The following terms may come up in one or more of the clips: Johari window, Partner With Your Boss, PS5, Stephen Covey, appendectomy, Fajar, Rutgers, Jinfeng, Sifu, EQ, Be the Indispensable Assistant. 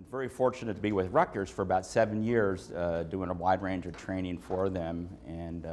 been very fortunate to be with Rutgers for about 7 years, doing a wide range of training for them. And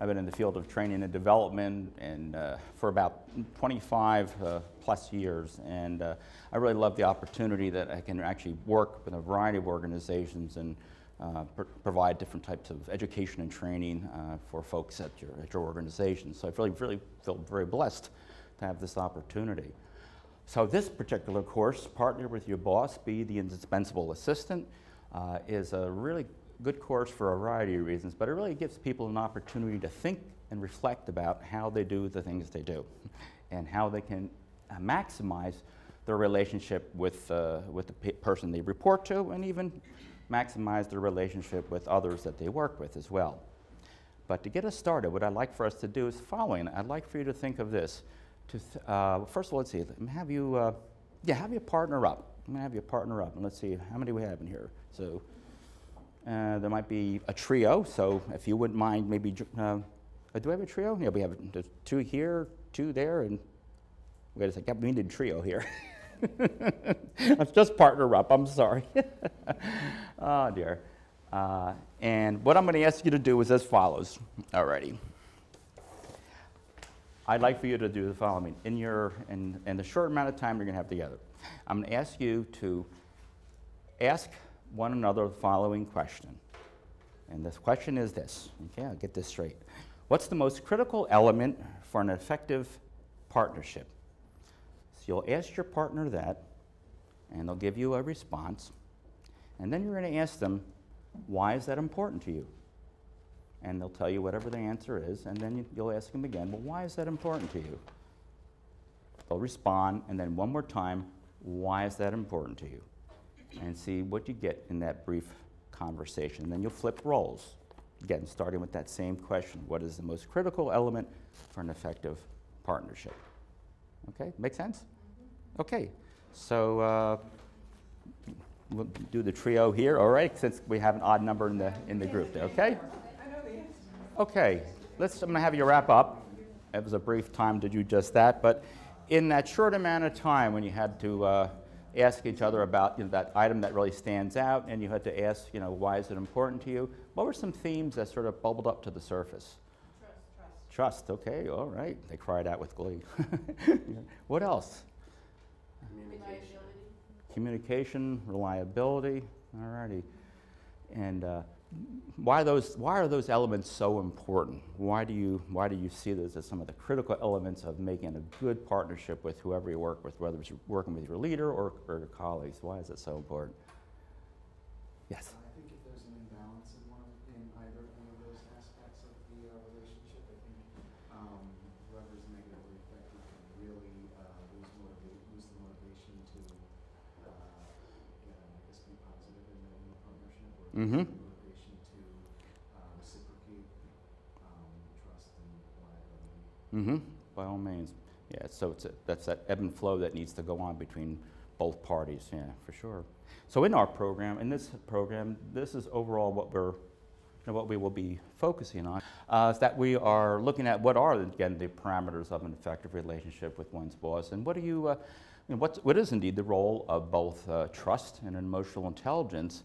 I've been in the field of training and development and for about 25 plus years. And I really love the opportunity that I can actually work with a variety of organizations and provide different types of education and training for folks at your organization. So I really feel very blessed to have this opportunity. So this particular course, Partner With Your Boss, Be the Indispensable Assistant, is a really good course for a variety of reasons, but it really gives people an opportunity to think and reflect about how they do the things they do and how they can maximize their relationship with the person they report to, and even maximize their relationship with others that they work with as well. But to get us started, what I'd like for us to do is the following. I'd like for you to think of this. First of all, let's see, have you partner up. I'm gonna have you partner up, and let's see, how many we have in here? So there might be a trio, so if you wouldn't mind, maybe, do we have a trio? Yeah, we have two here, two there, and wait a second, we need a trio here. Let's just partner up, I'm sorry. Oh dear. And what I'm gonna ask you to do is as follows. Alrighty. I'd like for you to do the following. In the short amount of time you're gonna have together, I'm gonna ask you to ask one another the following question. And this question is this, okay, I'll get this straight. What's the most critical element for an effective partnership? So you'll ask your partner that, and they'll give you a response, and then you're gonna ask them, why is that important to you? And they'll tell you whatever the answer is, and then you'll ask them again, well, why is that important to you? They'll respond, and then one more time, why is that important to you? And see what you get in that brief conversation. Then you'll flip roles, again, starting with that same question. What is the most critical element for an effective partnership? Okay, make sense? Okay, so we'll do the trio here, all right, since we have an odd number in the group there, okay? Okay, I'm going to have you wrap up. It was a brief time to do just that, but in that short amount of time when you had to ask each other about that item that really stands out, and you had to ask, why is it important to you, what were some themes that sort of bubbled up to the surface? Trust. Trust, okay, all right. They cried out with glee. Yeah. What else? Communication. Communication, reliability, all righty. And why are those elements so important? Why do you see those as some of the critical elements of making a good partnership with whoever you work with, whether it's working with your leader or your colleagues? Why is it so important? Yes? I think if there's an imbalance in either one of those aspects of the relationship, I think whoever's negatively affected can really lose the motivation to be positive in the partnership. Or by all means, yeah, so that's that ebb and flow that needs to go on between both parties, yeah, for sure. So in this program, this is overall what we will be focusing on, is that we are looking at what are, again, the parameters of an effective relationship with one's boss, and what is indeed the role of both trust and emotional intelligence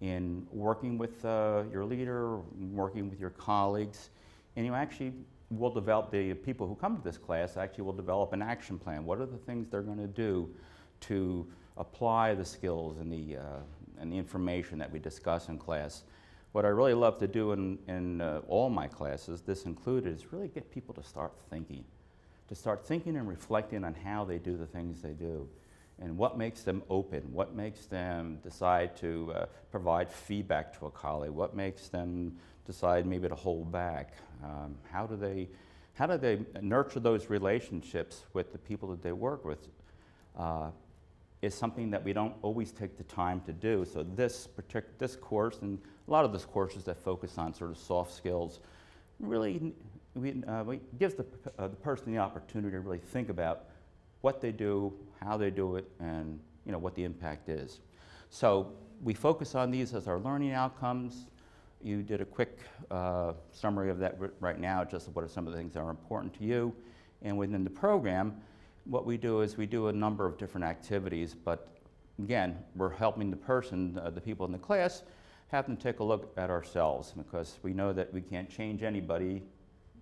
in working with your leader, working with your colleagues, and you actually will develop, the people who come to this class actually will develop an action plan. What are the things they're going to do to apply the skills and the information that we discuss in class? What I really love to do in all my classes, this included, is really get people to start thinking and reflecting on how they do the things they do and what makes them open, what makes them decide to provide feedback to a colleague, what makes them decide maybe to hold back. How do they nurture those relationships with the people that they work with is something that we don't always take the time to do. So this course and a lot of these courses that focus on sort of soft skills really gives the person the opportunity to really think about what they do, how they do it, and what the impact is. So we focus on these as our learning outcomes. You did a quick summary of that right now, just what are some of the things that are important to you. And within the program, what we do is we do a number of different activities, but again, we're helping the person, the people in the class, have them take a look at ourselves, because we know that we can't change anybody.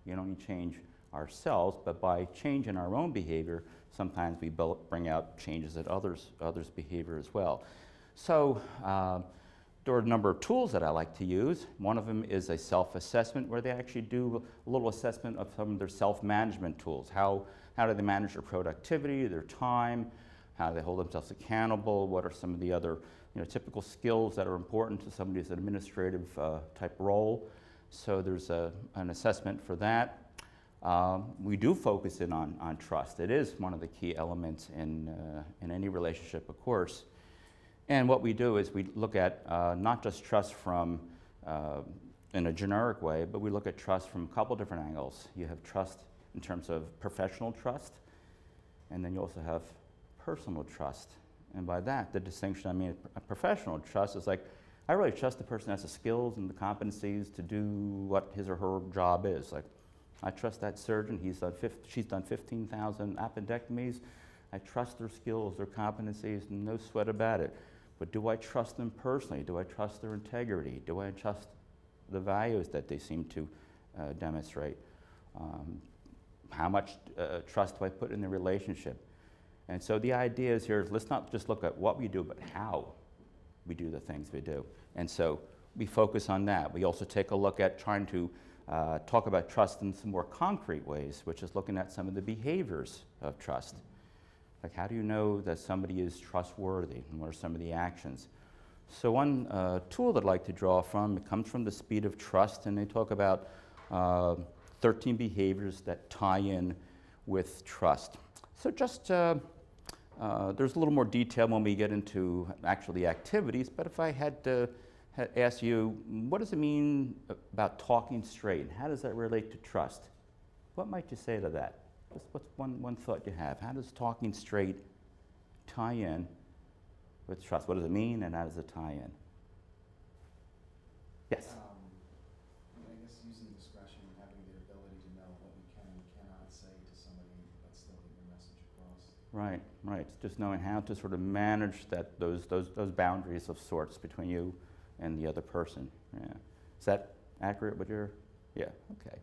You know, we change ourselves, but by changing our own behavior, sometimes we bring out changes in others' behavior as well. So there are a number of tools that I like to use. One of them is a self-assessment, where they actually do a little assessment of some of their self-management tools. How do they manage their productivity, their time, how do they hold themselves accountable, what are some of the other typical skills that are important to somebody's administrative type role. So there's an assessment for that. We do focus in on trust. It is one of the key elements in any relationship, of course. And what we do is we look at not just trust from in a generic way, but we look at trust from a couple different angles. You have trust in terms of professional trust, and then you also have personal trust. And by that, the distinction, I mean, a professional trust is like, I really trust the person has the skills and the competencies to do what his or her job is. Like, I trust that surgeon. She's done 15,000 appendectomies. I trust their skills, their competencies, no sweat about it. But do I trust them personally? Do I trust their integrity? Do I trust the values that they seem to demonstrate? How much trust do I put in the relationship? And so the idea is here, let's not just look at what we do, but how we do the things we do. And so we focus on that. We also take a look at trying to talk about trust in some more concrete ways, which is looking at some of the behaviors of trust. Like, how do you know that somebody is trustworthy, and what are some of the actions? So one tool that I'd like to draw from, it comes from the Speed of Trust, and they talk about 13 behaviors that tie in with trust. So just, there's a little more detail when we get into actually the activities, but if I had to ask you, what does it mean about talking straight? How does that relate to trust? What might you say to that? What's one thought you have? How does talking straight tie in with trust? What does it mean, and how does it tie in? Yes? I guess using discretion and having the ability to know what you can and cannot say to somebody, but still get your message across. Right, right. Just knowing how to sort of manage that, those boundaries of sorts between you and the other person. Yeah. Is that accurate with your? Yeah, okay.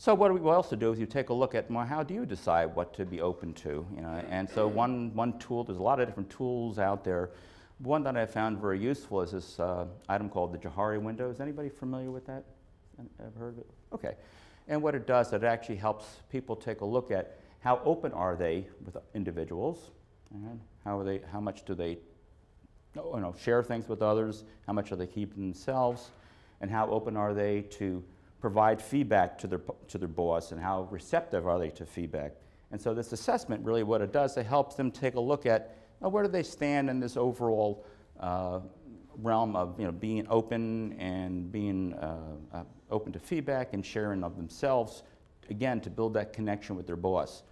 So what we also do is you take a look at, well, how do you decide what to be open to? And so one tool, there's a lot of different tools out there. One that I found very useful is this item called the Johari window. Is anybody familiar with that? Ever heard of it? Okay. And what it does, it actually helps people take a look at how open are they with individuals, and how much do they share things with others, how much are they keeping themselves, and how open are they to provide feedback to their boss, and how receptive are they to feedback. And so this assessment, really what it does, it helps them take a look at where do they stand in this overall realm of being open and being open to feedback and sharing of themselves, again, to build that connection with their boss.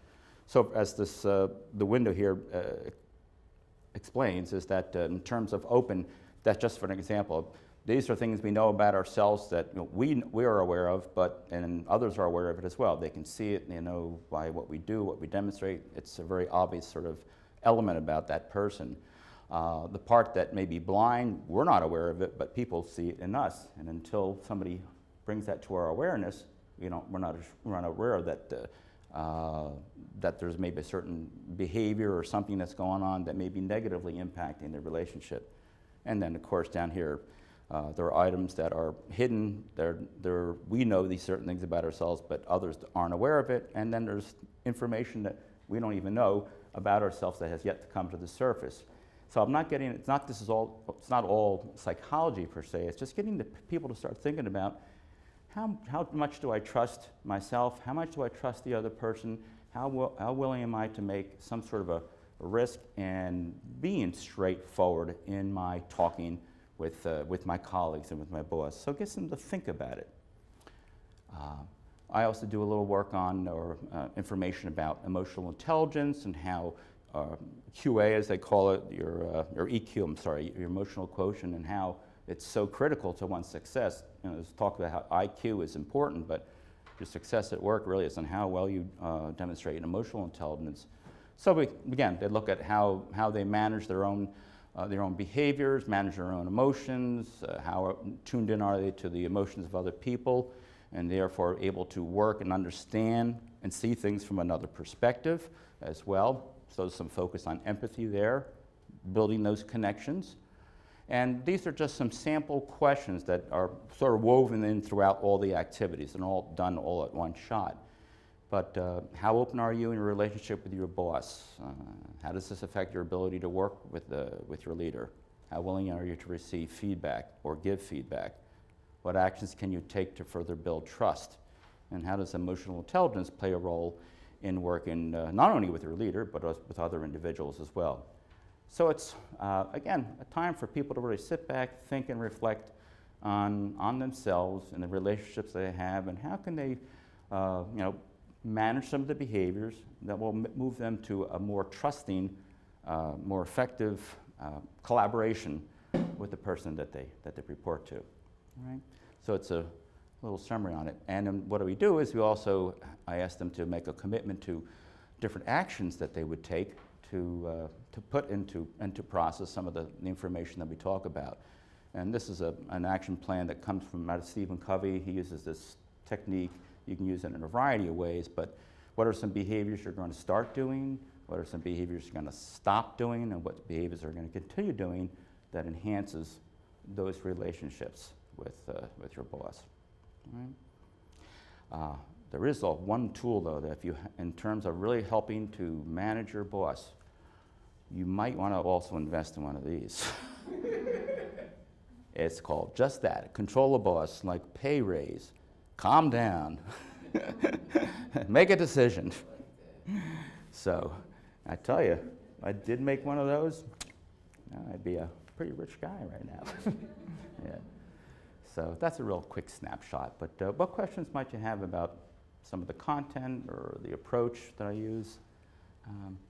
So as this, the window here explains, is that in terms of open, that's just for an example. These are things we know about ourselves that we are aware of, and others are aware of it as well. They can see it, they know by what we do, what we demonstrate. It's a very obvious sort of element about that person. The part that may be blind, we're not aware of it, but people see it in us. And until somebody brings that to our awareness, we're not aware of that, that there's maybe a certain behavior or something that's going on that may be negatively impacting the relationship. And then, of course, down here, there are items that are hidden. We know these certain things about ourselves, but others aren't aware of it. And then there's information that we don't even know about ourselves that has yet to come to the surface. So I'm not getting, it's not all psychology per se. It's just getting the people to start thinking about how much do I trust myself? How much do I trust the other person? How willing am I to make some sort of a risk and being straightforward in my talking with my colleagues and with my boss. So it gets them to think about it. I also do a little work on information about emotional intelligence and how QA, as they call it, your EQ, I'm sorry, your emotional quotient, and how it's so critical to one's success. There's talk about how IQ is important, but your success at work really is on how well you demonstrate an emotional intelligence. So again, they look at how they manage their own their own behaviors, manage their own emotions, how tuned in are they to the emotions of other people, and therefore able to work and understand and see things from another perspective as well. So some focus on empathy there, building those connections. And these are just some sample questions that are sort of woven in throughout all the activities and all done all at one shot. But how open are you in your relationship with your boss? How does this affect your ability to work with your leader? How willing are you to receive feedback or give feedback? What actions can you take to further build trust? And how does emotional intelligence play a role in working not only with your leader, but with other individuals as well? So it's, again, a time for people to really sit back, think, and reflect on themselves and the relationships they have, and how can they you know, manage some of the behaviors that will move them to a more trusting, more effective collaboration with the person that they report to. All right? So it's a little summary on it. And then what we do is we also, I ask them to make a commitment to different actions that they would take to put into process some of the information that we talk about. And this is an action plan that comes from out of Stephen Covey. He uses this technique. You can use it in a variety of ways, but what are some behaviors you're going to start doing? What are some behaviors you're going to stop doing? And what behaviors are going to continue doing that enhances those relationships with your boss? All right. There is one tool, though, that if you, in terms of really helping to manage your boss, you might want to also invest in one of these. It's called just that, control a boss, like pay raise, calm down, make a decision. So I tell you, if I did make one of those, I'd be a pretty rich guy right now. Yeah. So that's a real quick snapshot. But what questions might you have about some of the content or the approach that I use?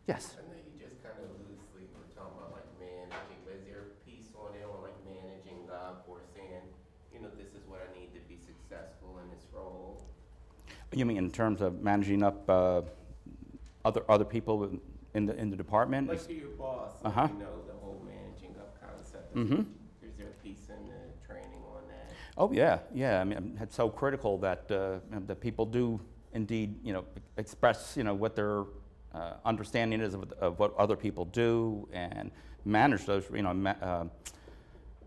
Yes? I know you just kind of loosely were talking about like managing, but is there a piece on it on like managing God or saying, you know, this is what I need to be successful in this role? You mean in terms of managing up other people in the department? Like to your boss, uh-huh. You know, the whole managing up concept. Mm-hmm. Is there a piece in the training on that? Oh yeah, yeah. I mean, it's so critical that that people do indeed, you know, express, you know, what their understanding is of what other people do and manage those, you know.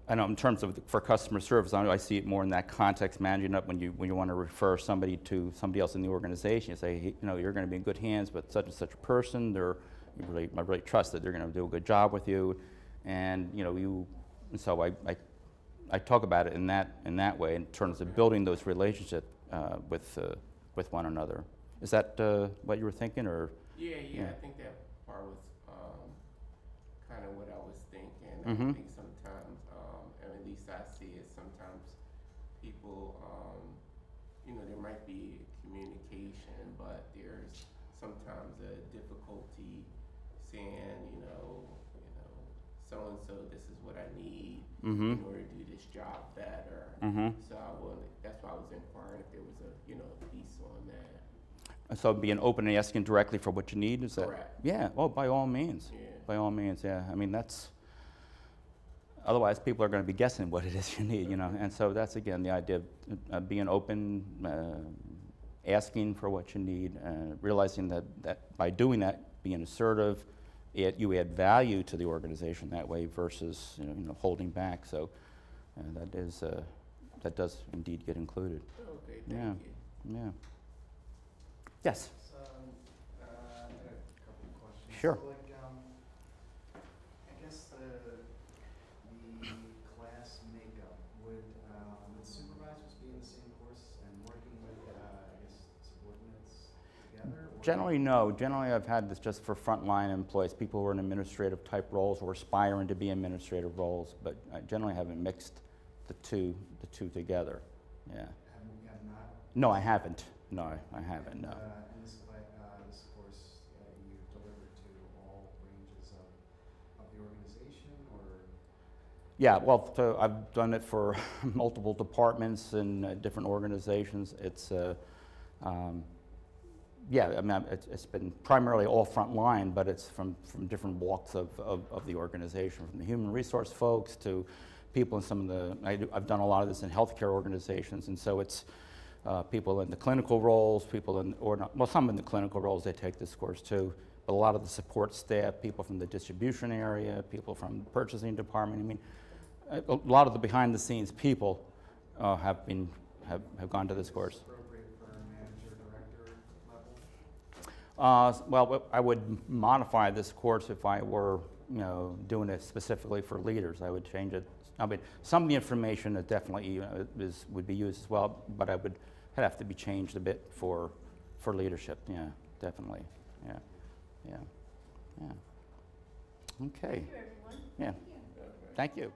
I know in terms of for customer service, I see it more in that context, managing up when you want to refer somebody to somebody else in the organization. You say, hey, you know, you're going to be in good hands with such and such a person. I really trust that they're going to do a good job with you, and you know you. And so I talk about it in that way in terms of building those relationships with one another. Is that what you were thinking, or? Yeah, yeah, yeah. I think that part was kind of what I was thinking. Mm-hmm. I think sometimes. At least I see it sometimes people, you know, there might be communication, but there's sometimes a difficulty saying, you know, so-and-so, this is what I need mm-hmm. in order to do this job better. Mm-hmm. So that's why I was inquiring if there was a, you know, a piece on that. So being open and asking directly for what you need, is that? Correct. Yeah, well, by all means. Yeah. By all means, yeah. I mean, that's... Otherwise, people are going to be guessing what it is you need, you know. And so that's, again, the idea of being open, asking for what you need, realizing that by doing that, being assertive, you add value to the organization that way versus, you know holding back. So that does indeed get included. Okay, thank you. Yeah. Yes? I had a couple of questions. Sure. So, like, I guess generally, no. Generally, I've had this just for frontline employees, people who are in administrative type roles or aspiring to be administrative roles. But I generally haven't mixed the two together. Yeah. No, I haven't. No, I haven't. No. And this course you deliver to all ranges of the organization, or? Yeah. Well, so I've done it for multiple departments and different organizations. It's yeah, I mean, it's been primarily all frontline, but it's from different walks of the organization, from the human resource folks to people in some of the, I've done a lot of this in healthcare organizations, and so it's people in the clinical roles, people in, or not, well, some in the clinical roles, they take this course too, but a lot of the support staff, people from the distribution area, people from the purchasing department, I mean, a lot of the behind the scenes people have gone to this course. Well, I would modify this course if I were, you know, doing it specifically for leaders. I would change it. I mean, some of the information that definitely, you know, would be used as well, but I would have to be changed a bit for leadership. Yeah, definitely. Yeah, yeah, yeah. Okay. Thank you, everyone. Yeah. Thank you.